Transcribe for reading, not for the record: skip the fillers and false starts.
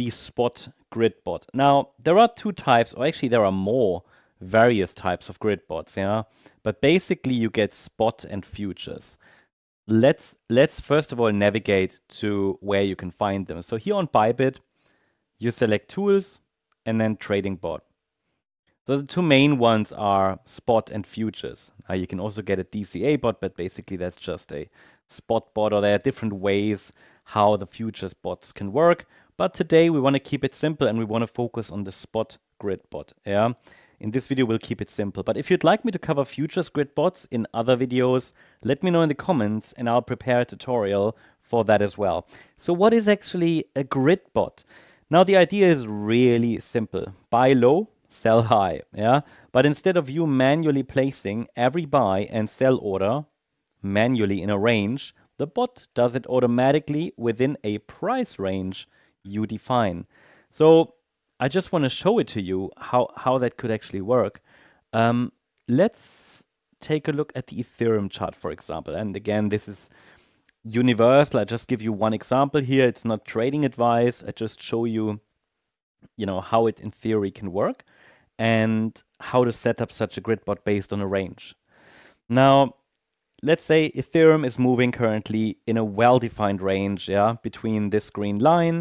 the spot grid bot. Now, there are two types, or actually there are more various types of grid bots, yeah? But basically you get spot and futures. Let's first of all navigate to where you can find them. So here on Bybit, you select tools and then trading bot. So the two main ones are spot and futures. You can also get a DCA bot, but basically that's just a spot bot, or there are different ways how the futures bots can work. But today we want to keep it simple and we want to focus on the spot grid bot. Yeah? In this video, we'll keep it simple. But if you'd like me to cover futures grid bots in other videos, let me know in the comments and I'll prepare a tutorial for that as well. So what is actually a grid bot? Now the idea is really simple. Buy low, sell high, yeah? But instead of you manually placing every buy and sell order manually in a range, the bot does it automatically within a price range you define. So I just want to show it to you how that could actually work. Let's take a look at the Ethereum chart, for example. And again, this is universal. I just give you one example here. It's not trading advice. I just show you, you know, how it in theory can work and how to set up such a grid bot based on a range. Now, let's say Ethereum is moving currently in a well-defined range, yeah, between this green line